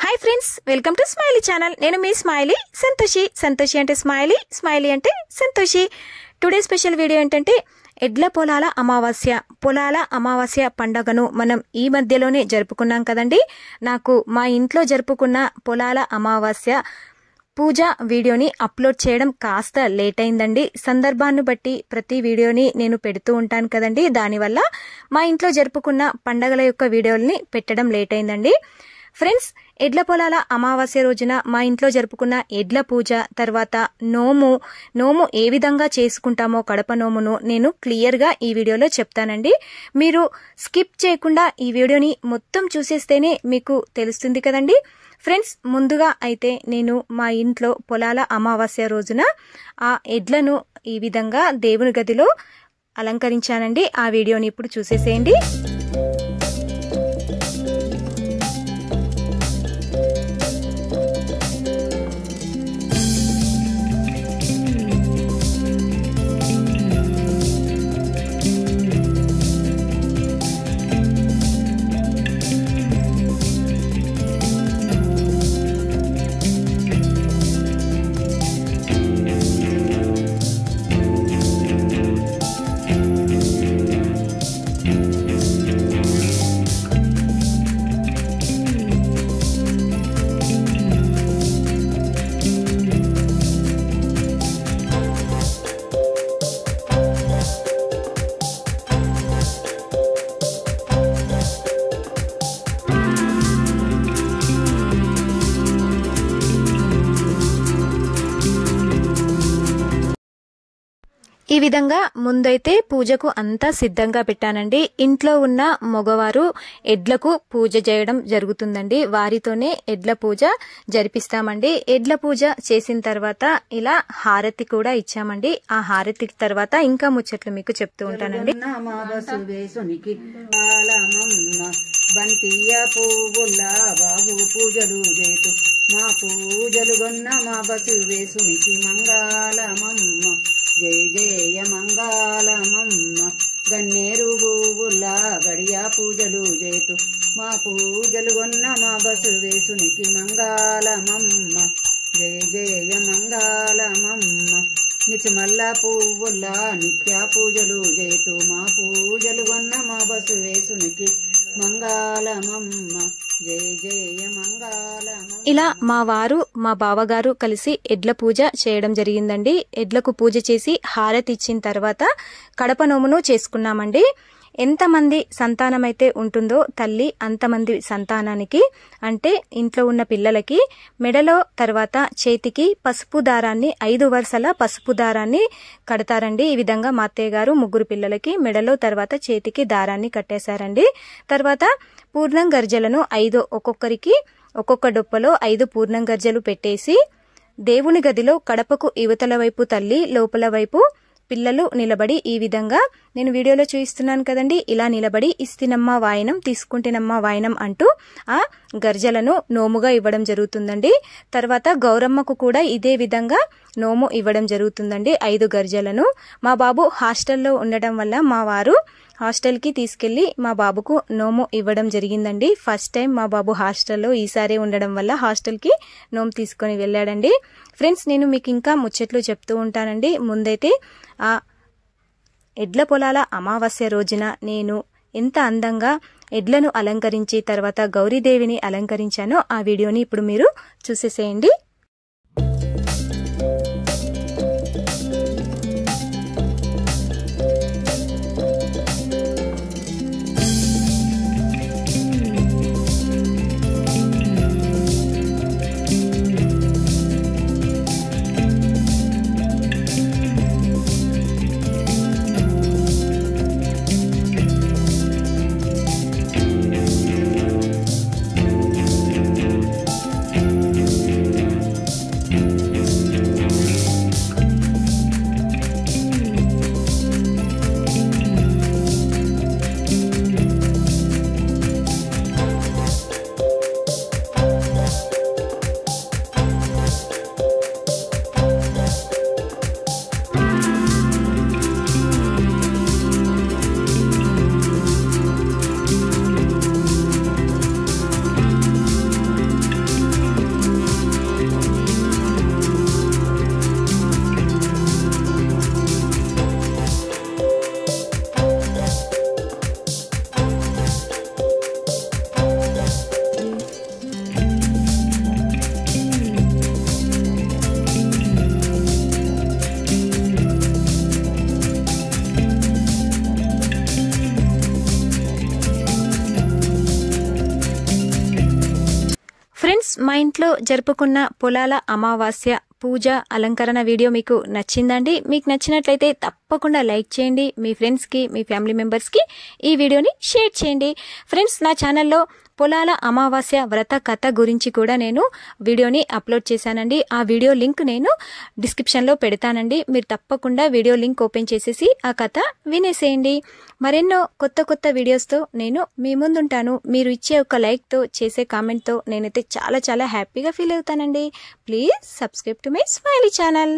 Hi friends, welcome to Smiley channel. Nenu mee Smiley Santoshi. Santoshi ante Smiley, Smiley ante Santoshi. Today special video entante ఎడ్ల పొలాల అమావాస్య పండగను మనం ఈ మధ్యలోనే జరుపుకున్నాం కదండి. నాకు మా ఇంట్లో జరుపుకున్న పొలాల అమావాస్య పూజ వీడియోని అప్లోడ్ చేయడం కాస్త లేట్ అయిందండి. సందర్భాన్ని బట్టి ప్రతి వీడియోని నేను పెడుతూ ఉంటాను కదండి. దానివల్ల మా ఇంట్లో జరుపుకున్న పండగల యొక్క వీడియోల్ని పెట్టడం లేట్ అయిందండి. ఫ్రెండ్స్, ఎడ్ల పొలాల అమావాస్య రోజున మా ఇంట్లో జరుపుకున్న ఎడ్ల పూజ తర్వాత నోము ఏ విధంగా చేసుకుంటామో కడప నోమును నేను క్లియర్గా ఈ వీడియోలో చెప్తానండి. మీరు స్కిప్ చేయకుండా ఈ వీడియోని మొత్తం చూసేస్తేనే మీకు తెలుస్తుంది కదండి. ఫ్రెండ్స్, ముందుగా అయితే నేను మా ఇంట్లో పొలాల అమావాస్య రోజున ఆ ఎడ్లను ఈ విధంగా దేవుని గదిలో అలంకరించానండి. ఆ వీడియోని ఇప్పుడు చూసేసేయండి. ఈ విధంగా ముందైతే పూజకు అంతా సిద్ధంగా పెట్టానండి. ఇంట్లో ఉన్న మగవారు ఎడ్లకు పూజ చేయడం జరుగుతుందండి. వారితోనే ఎడ్ల పూజ జరిపిస్తామండి. ఎడ్ల పూజ చేసిన తర్వాత ఇలా హారతి కూడా ఇచ్చామండి. ఆ హారతి తర్వాత ఇంకా ముచ్చట్లు మీకు చెప్తూ ఉంటానండి. జయ జయ మంగళమమ్మ గన్నేరు బూవుల గడియా పూజలు జయతు మా పూజలు గొన్న మా బసువేసునికి మంగళమమ్మ జయ జయ మంగళమమ్మ నిచమల్ల పువ్వుల నిత్యా పూజలు జయతు మా పూజలు గొన్న మా బసువేసునికి మంగళమమ్మ జయ జయ మంగళమ్మ. ఇలా మా వారు మా బావగారు కలిసి ఎడ్ల పూజ చేయడం జరిగిందండి. ఎడ్లకు పూజ చేసి హారతి ఇచ్చిన తర్వాత కడప నోమును చేసుకున్నామండి. ఎంతమంది సంతానమైతే ఉంటుందో తల్లి అంతమంది సంతానానికి అంటే ఇంట్లో ఉన్న పిల్లలకి మెడలో తర్వాత చేతికి పసుపు దారాన్ని 5 వరుసల పసుపు దారాన్ని కడతారండి. ఈ విధంగా మా అత్తయ్య గారు ముగ్గురు పిల్లలకి మెడలో తర్వాత చేతికి దారాన్ని కట్టేశారండి. తర్వాత పూర్ణం గర్జలను 5 ఒక్కొక్కరికి ఒక్కొక్క డొప్పలో 5 పూర్ణం గర్జలు పెట్టేసి దేవుని గదిలో కడపకు యువతల వైపు తల్లి లోపల వైపు పిల్లలు నిలబడి ఈ విధంగా నేను వీడియోలో చూపిస్తున్నాను కదండి. ఇలా నిలబడి ఇస్తినమ్మ వాయనం తీసుకుంటేనమ్మ వాయనం అంటూ ఆ గర్జలను నోముగా ఇవ్వడం జరుగుతుందండి. తర్వాత గౌరమ్మకు కూడా ఇదే విధంగా నోము ఇవ్వడం జరుగుతుందండి. 5 గర్జలను మా బాబు హాస్టల్లో ఉండడం వల్ల మా వారు హాస్టల్కి తీసుకెళ్లి మా బాబుకు నోము ఇవ్వడం జరిగిందండి. ఫస్ట్ టైం మా బాబు హాస్టల్లో ఈసారి ఉండడం వల్ల హాస్టల్కి నోము తీసుకొని వెళ్ళాడండి. ఫ్రెండ్స్, నేను మీకు ఇంకా ముచ్చట్లు చెప్తూ ఉంటానండి. ముందైతే ఆ ఎడ్ల పొలాల అమావాస్య రోజున నేను ఎంత అందంగా ఎడ్లను అలంకరించి తర్వాత గౌరీదేవిని అలంకరించానో ఆ వీడియోని ఇప్పుడు మీరు చూసేసేయండి. ఫ్రెండ్స్, మా ఇంట్లో జరుపుకున్న పొలాల అమావాస్య పూజ అలంకరణ వీడియో మీకు నచ్చిందండి. మీకు నచ్చినట్లయితే తప్పకుండా లైక్ చేయండి. మీ ఫ్రెండ్స్కి, మీ ఫ్యామిలీ మెంబర్స్కి ఈ వీడియోని షేర్ చేయండి. ఫ్రెండ్స్, నా ఛానల్లో పొలాల అమావాస్య వ్రత కథ గురించి కూడా నేను వీడియోని అప్లోడ్ చేశానండి. ఆ వీడియో లింక్ నేను డిస్క్రిప్షన్లో పెడతానండి. మీరు తప్పకుండా వీడియో లింక్ ఓపెన్ చేసేసి ఆ కథ వినేసేయండి. మరెన్నో కొత్త కొత్త వీడియోస్తో నేను మీ ముందుంటాను. మీరు ఇచ్చే ఒక లైక్తో, చేసే కామెంట్తో నేనైతే చాలా హ్యాపీగా ఫీల్ అవుతానండి. Please subscribe to my smiley channel.